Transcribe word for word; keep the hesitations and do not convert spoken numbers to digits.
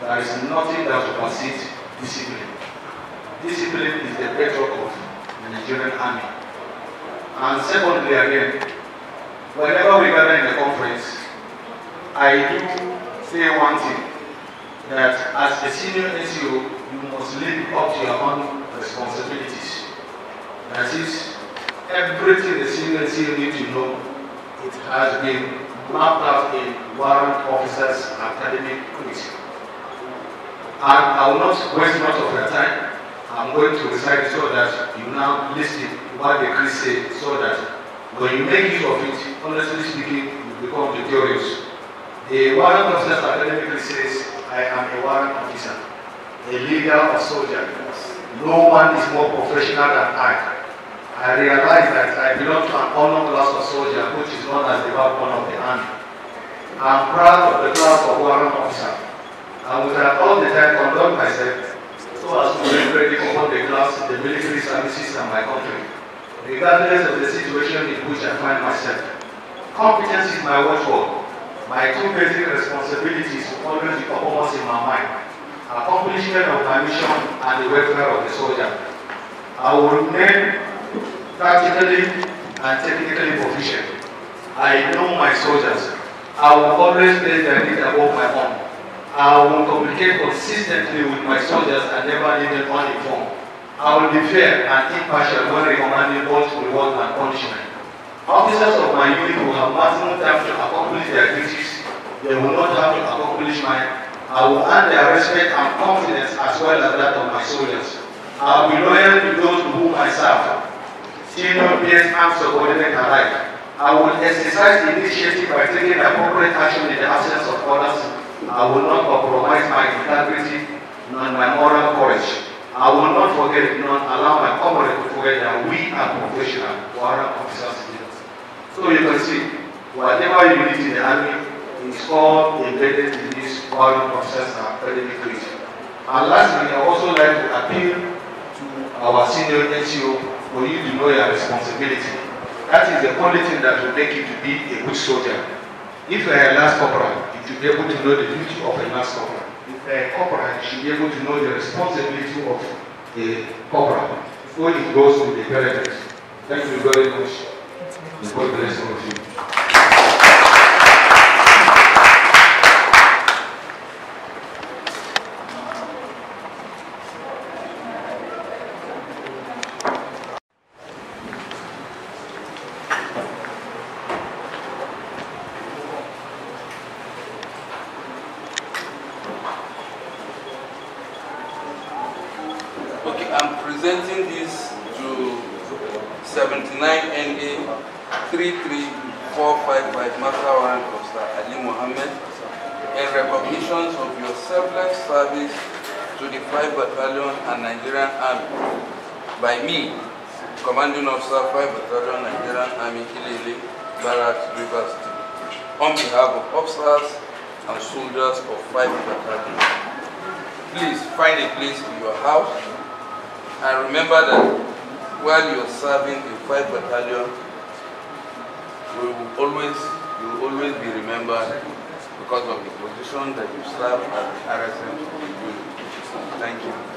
There is nothing that supersedes discipline. Discipline is the bedrock of the Nigerian Army. And secondly, again, whenever we gather in a conference, I do say one thing, that as a senior N C O, you must live up to your own responsibilities. That is, everything the senior N C O needs to know, it has been mapped out in Warrant Officers Academic Curriculum. And I will not waste much of your time. I'm going to recite so that you now listen to what the Chris said, so that when you make use of it, honestly speaking, you become victorious. The Warrant Officers Academic says, I am a warrant officer, a leader of soldiers. No one is more professional than I. I realize that I belong to an honor class of soldier, which is known as the backbone of the army. I'm proud of the class of warrant officer. I would have all the time conduct myself so as to be ready for the class, the military services, and my country, regardless of the situation in which I find myself. Competence is my watchword. My two basic responsibilities always the performance in my mind, accomplishment of my mission, and the welfare of the soldier. I will remain practically and technically proficient. I know my soldiers. I will always place their needs above my own. I will communicate consistently with my soldiers and never leave them uninformed. I will be fair and impartial when recommending both reward and punishment. Officers of my unit will have maximum time to accomplish their duties. They will not have to accomplish mine. I will earn their respect and confidence as well as that of my soldiers. I will be loyal to those to whom I serve. Senior peers and subordinate alike. I will exercise initiative by taking appropriate action in the absence of others. I will not compromise my integrity nor my moral courage. I will not forget, nor allow my comrades to forget that we are professional warrant officers. So you can see, whatever you need in the army is all embedded in this warrant officers academic curriculum. And lastly, I also like to appeal to our senior N C O for you to know your responsibility. That is the only thing that will make you to be a good soldier. If you are a last corporal, you should be able to know the duty of a last corporal. If you are a corporal, you should be able to know the responsibility of a corporal. So it goes with the parents. Thank you very much. God bless all of you. thirty-nine N A three three four five five Master Warrant Officer Ali Mohammed, in recognition of your selfless service to the five Battalion and Nigerian Army by me, Commanding Officer five Battalion Nigerian Army Kilele Barracks Rivers, on behalf of officers and soldiers of five Battalion. Please find a place in your house and remember that while you are serving in five Battalion, You will always, you will always be remembered because of the position that you serve at R S M. Thank you.